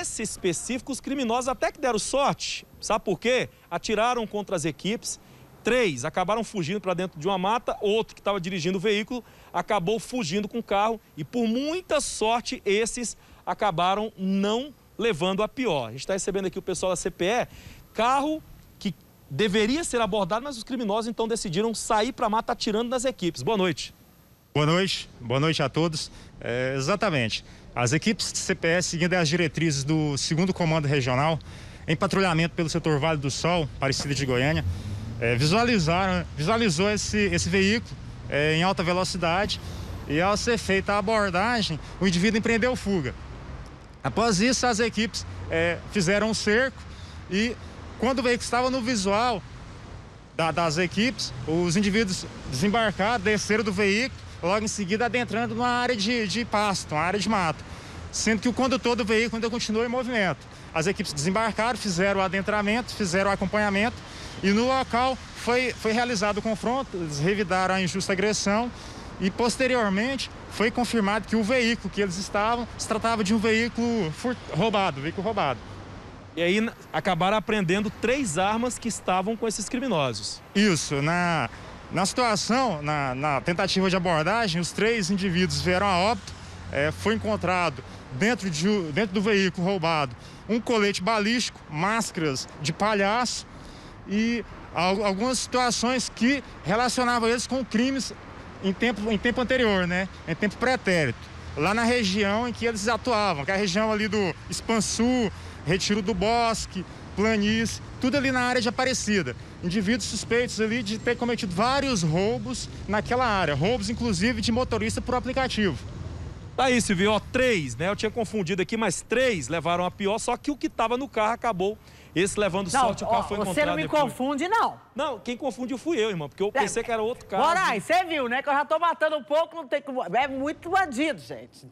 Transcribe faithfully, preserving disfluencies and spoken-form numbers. Esses específicos criminosos até que deram sorte, sabe por quê? Atiraram contra as equipes, três acabaram fugindo para dentro de uma mata, outro que estava dirigindo o veículo acabou fugindo com o carro e por muita sorte esses acabaram não levando a pior. A gente está recebendo aqui o pessoal da C P E, carro que deveria ser abordado, mas os criminosos então decidiram sair para a mata atirando nas equipes. Boa noite. Boa noite, boa noite a todos. É, exatamente. As equipes de C P S, seguindo as diretrizes do segundo Comando Regional, em patrulhamento pelo setor Vale do Sol, Aparecida de Goiânia, é, visualizaram, visualizou esse, esse veículo é, em alta velocidade e, ao ser feita a abordagem, o indivíduo empreendeu fuga. Após isso, as equipes é, fizeram um cerco e, quando o veículo estava no visual da, das equipes, os indivíduos desembarcaram, desceram do veículo, logo em seguida adentrando numa área de, de pasto, uma área de mato, sendo que o condutor do veículo ainda continuou em movimento. As equipes desembarcaram, fizeram o adentramento, fizeram o acompanhamento e no local foi, foi realizado o confronto, eles revidaram a injusta agressão e posteriormente foi confirmado que o veículo que eles estavam se tratava de um veículo furt... roubado, veículo roubado. E aí acabaram apreendendo três armas que estavam com esses criminosos. Isso, na... Na situação, na, na tentativa de abordagem, os três indivíduos vieram a óbito. É, foi encontrado dentro, de, dentro do veículo roubado um colete balístico, máscaras de palhaço e algumas situações que relacionavam eles com crimes em tempo, em tempo anterior, né? Em tempo pretérito, lá na região em que eles atuavam, que é a região ali do Espansul, Retiro do Bosque, planície, tudo ali na área de Aparecida. Indivíduos suspeitos ali de ter cometido vários roubos naquela área, roubos inclusive de motorista por aplicativo. Tá aí, Silvio, ó, três, né? Eu tinha confundido aqui, mas três levaram a pior, só que o que tava no carro acabou, esse levando não, sorte, ó, o carro foi encontrado. Você não me depois. Confunde, não. Não, quem confundiu fui eu, irmão, porque eu pensei que era outro carro. Moraes, você viu, né? Que eu já tô matando um pouco, não tem como... É muito bandido, gente. Tem...